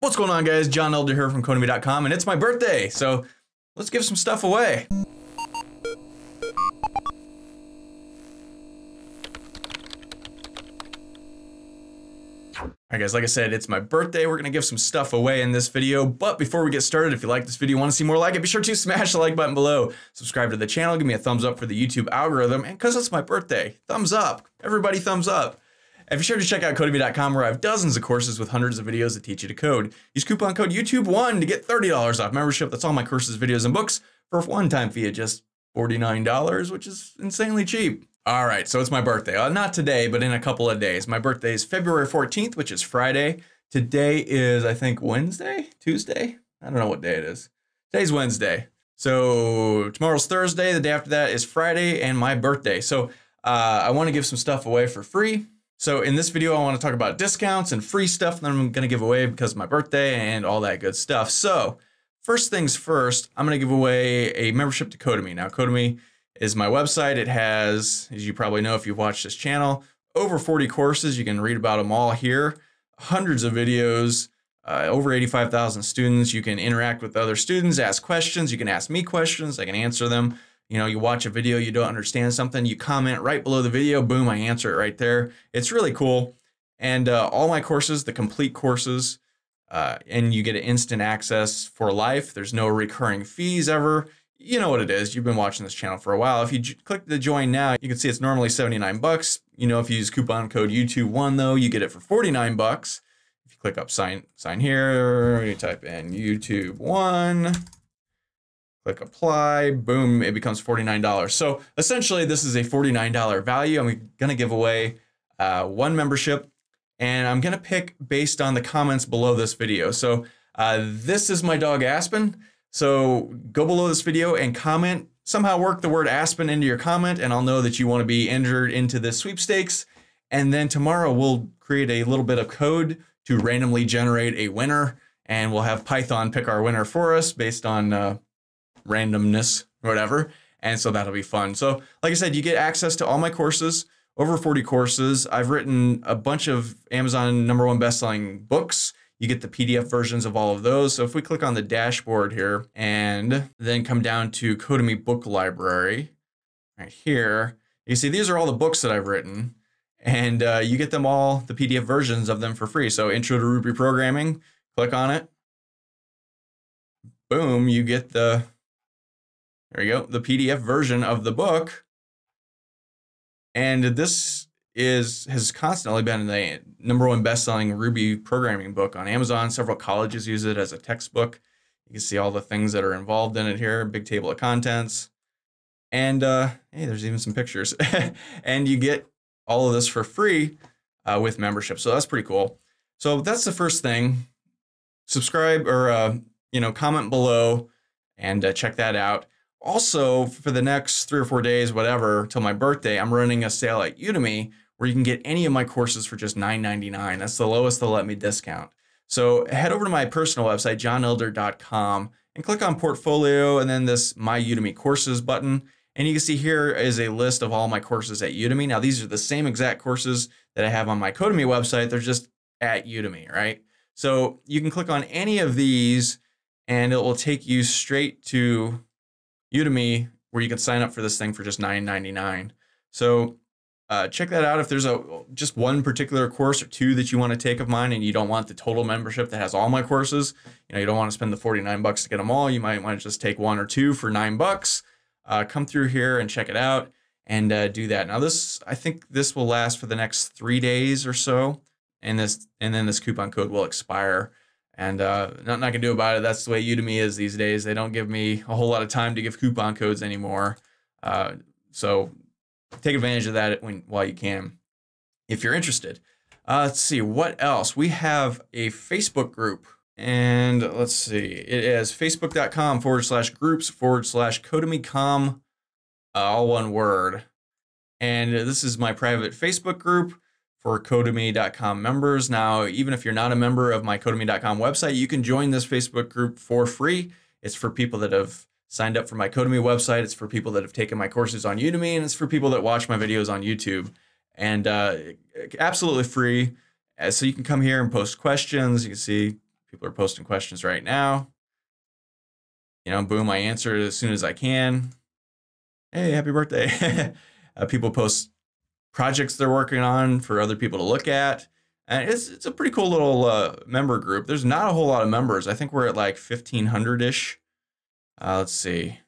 What's going on, guys? John Elder here from Codemy.com, and it's my birthday, so let's give some stuff away. Alright guys, like I said, it's my birthday. We're gonna give some stuff away in this video, but before we get started, if you like this video and want to see more like it, be sure to smash the like button below. Subscribe to the channel, give me a thumbs up for the YouTube algorithm, and because it's my birthday, thumbs up. Everybody thumbs up. And be sure to check out Codemy.com, where I have dozens of courses with hundreds of videos that teach you to code. Use coupon code YouTube1 to get $30 off membership. That's all my courses, videos, and books for a one-time fee at just $49, which is insanely cheap. All right, so it's my birthday. Not today, but in a couple of days. My birthday is February 14th, which is Friday. Today is, I think, Wednesday? Tuesday? I don't know what day it is. Today's Wednesday. So tomorrow's Thursday. The day after that is Friday and my birthday. So I want to give some stuff away for free. So in this video, I want to talk about discounts and free stuff that I'm going to give away because of my birthday and all that good stuff. So first things first, I'm going to give away a membership to Codemy. Now, Codemy is my website. It has, as you probably know if you've watched this channel, over 40 courses. You can read about them all here. Hundreds of videos, over 85,000 students. You can interact with other students, ask questions. You can ask me questions. I can answer them. You know, you watch a video, you don't understand something, you comment right below the video, boom, I answer it right there. It's really cool. And all my courses, the complete courses, and you get instant access for life. There's no recurring fees ever. You know what it is. You've been watching this channel for a while. If you click the join now, you can see it's normally 79 bucks. You know, if you use coupon code U21 though, you get it for 49 bucks. If you click up sign here, you type in U21, click apply, boom, it becomes $49. So essentially this is a $49 value. I'm gonna give away one membership, and I'm gonna pick based on the comments below this video. So this is my dog Aspen. So go below this video and comment. Somehow work the word Aspen into your comment, and I'll know that you want to be entered into this sweepstakes. And then tomorrow we'll create a little bit of code to randomly generate a winner, and we'll have Python pick our winner for us based on randomness or whatever. And so that'll be fun. So like I said, you get access to all my courses, over 40 courses. I've written a bunch of Amazon #1 best-selling books. You get the PDF versions of all of those. So if we click on the dashboard here and then come down to Codemy book library right here, you see these are all the books that I've written, and you get them all, the PDF versions of them, for free. So Intro to Ruby Programming, click on it. Boom, you get the, there you go, the PDF version of the book. And this has constantly been the #1 best-selling Ruby programming book on Amazon. Several colleges use it as a textbook. You can see all the things that are involved in it here, big table of contents. And hey, there's even some pictures. And you get all of this for free with membership. So that's pretty cool. So that's the first thing. Subscribe, or you know, comment below and check that out. Also, for the next 3 or 4 days, whatever, till my birthday, I'm running a sale at Udemy where you can get any of my courses for just $9.99. That's the lowest they'll let me discount. So head over to my personal website, johnelder.com, and click on portfolio and then this My Udemy Courses button. And you can see here is a list of all my courses at Udemy. Now, these are the same exact courses that I have on my Codemy website. They're just at Udemy, right? So you can click on any of these and it will take you straight to Udemy, where you can sign up for this thing for just $9.99. So check that out. If there's just one particular course or two that you want to take of mine, and you don't want the total membership that has all my courses, you know, you don't want to spend the 49 bucks to get them all. You might want to just take one or two for $9. Come through here and check it out and do that. Now this, I think this will last for the next 3 days or so, and then this coupon code will expire. And nothing I can do about it. That's the way Udemy is these days. They don't give me a whole lot of time to give coupon codes anymore. So take advantage of that while you can, if you're interested. Let's see, what else? We have a Facebook group. And let's see, it is facebook.com/groups/Codemy.com, all one word. And this is my private Facebook group for Codemy.com members. Now, even if you're not a member of my Codemy.com website, you can join this Facebook group for free. It's for people that have signed up for my Codemy website. It's for people that have taken my courses on Udemy, and it's for people that watch my videos on YouTube. And absolutely free. So you can come here and post questions. You can see People are posting questions right now. You know, boom, I answer it as soon as I can. Hey, happy birthday. People post projects they're working on for other people to look at. And it's a pretty cool little member group. There's not a whole lot of members. I think we're at like 1,500-ish. Let's see.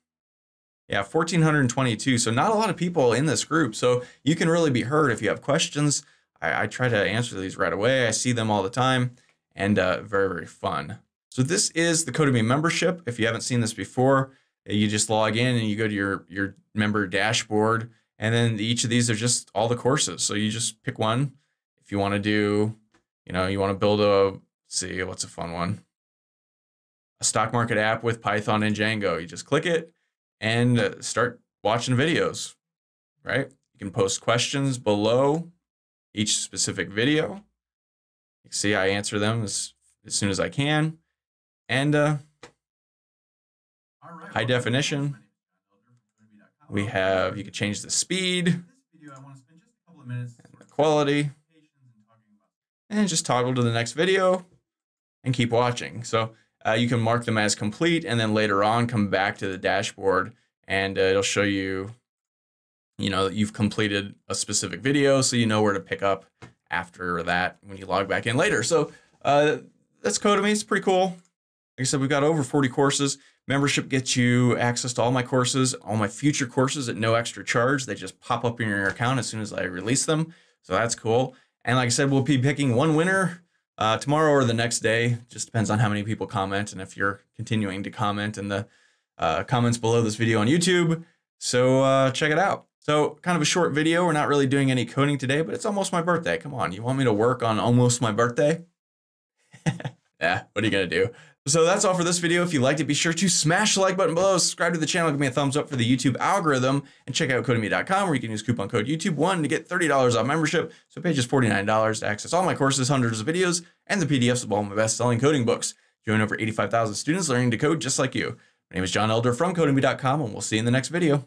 Yeah, 1,422. So not a lot of people in this group. So you can really be heard if you have questions. I try to answer these right away. I see them all the time, and very, very fun. So this is the Codemy membership. If you haven't seen this before, you just log in and you go to your member dashboard. And then each of these are just all the courses. So you just pick one. If you want to do, you know, you want to build a, let's see, what's a fun one? A stock market app with Python and Django. You just click it and start watching videos, right? You can post questions below each specific video. You can see I answer them as soon as I can. And all right, high definition. We have, you can change the speed, and the quality, and just toggle to the next video and keep watching. So you can mark them as complete, and then later on come back to the dashboard, and it'll show you, you know, that you've completed a specific video, so you know where to pick up after that when you log back in later. So that's Codemy. It's pretty cool. Like I said, we've got over 40 courses. Membership gets you access to all my courses, all my future courses at no extra charge. They just pop up in your account as soon as I release them. So that's cool. And like I said, we'll be picking one winner tomorrow or the next day. Just depends on how many people comment and if you're continuing to comment in the comments below this video on YouTube. So check it out. So kind of a short video. We're not really doing any coding today, but it's almost my birthday. Come on, you want me to work on almost my birthday? Yeah, what are you gonna do? So that's all for this video. If you liked it, be sure to smash the like button below, subscribe to the channel, give me a thumbs up for the YouTube algorithm, and check out Codemy.com where you can use coupon code YouTube1 to get $30 off membership. So pay just $49 to access all my courses, hundreds of videos, and the PDFs of all my best-selling coding books. Join over 85,000 students learning to code just like you. My name is John Elder from Codemy.com, and we'll see you in the next video.